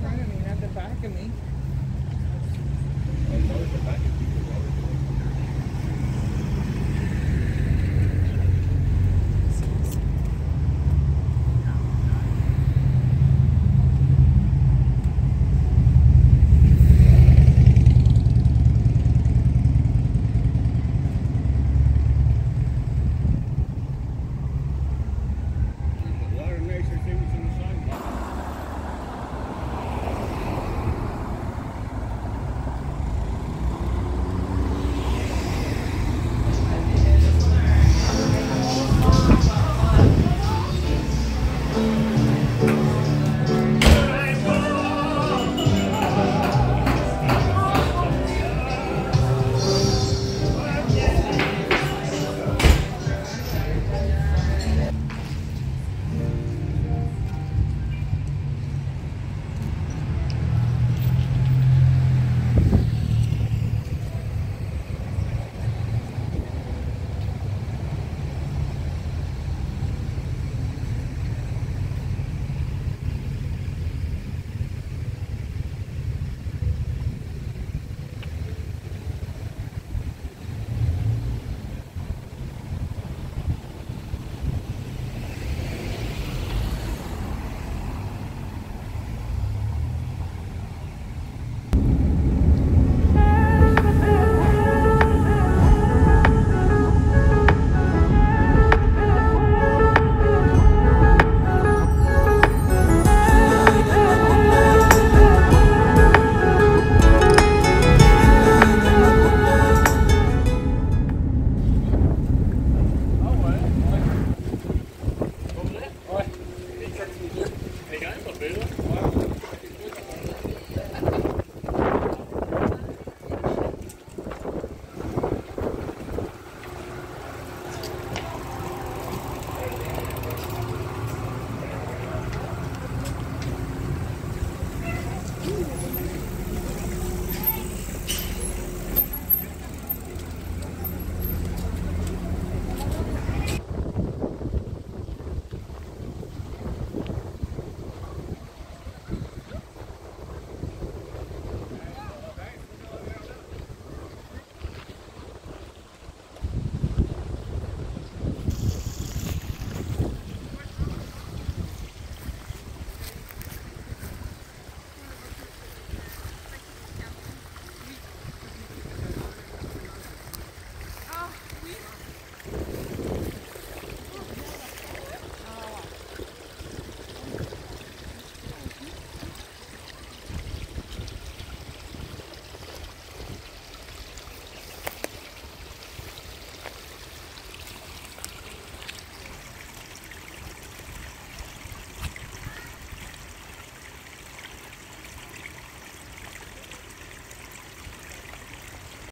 front of me, not the back of me. Oh, it's always the back of you.